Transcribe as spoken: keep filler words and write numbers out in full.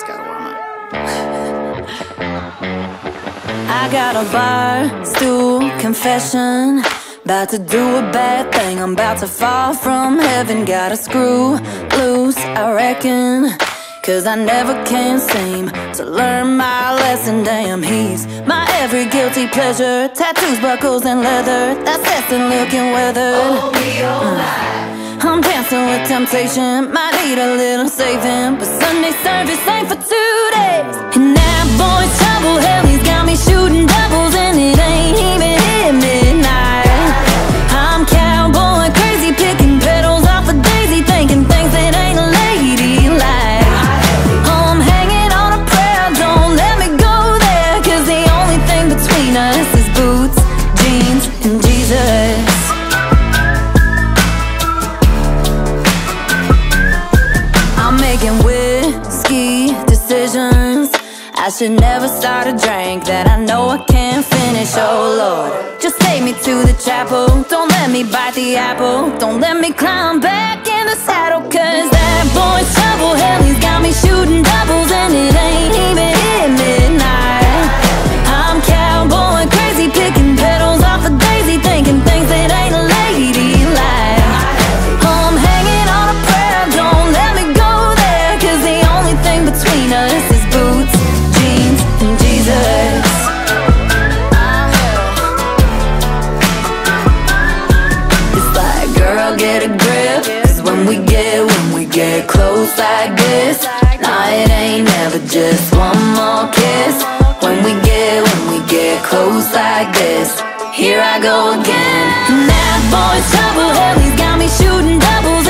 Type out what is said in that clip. just gotta warm up. I got a bar, stool, confession. About to do a bad thing, I'm about to fall from heaven. Gotta screw loose, I reckon, 'cause I never can seem to learn my lesson. Damn, he's my every guilty pleasure. Tattoos, buckles, and leather, that's destined looking weathered. Oh, we all right. I'm dancing with temptation, might need a little saving, but Sunday service ain't for two days. And that boy's trouble, hell, he's got me shooting doubles, and it ain't even hit midnight. I'm cowboy crazy, picking petals off a daisy, thinking things that ain't ladylike. I should never start a drink that I know I can't finish, oh Lord. Just take me to the chapel, don't let me bite the apple, don't let me climb back in the saddle, 'cause that boy's trouble, hell, he's got me shooting doubles, and it ain't even hit midnight. I'm cowboy crazy, picking petals off a daisy, thinking things that ain't ladylike. I'm hanging on a prayer, don't let me go there, 'cause the only thing between us is boots, Jesus. It's like, girl, get a grip, 'cause when we get, when we get close like this, nah, it ain't never just one more kiss. When we get, when we get close like this, here I go again. And that boy's trouble, hell, he's got me shooting doubles.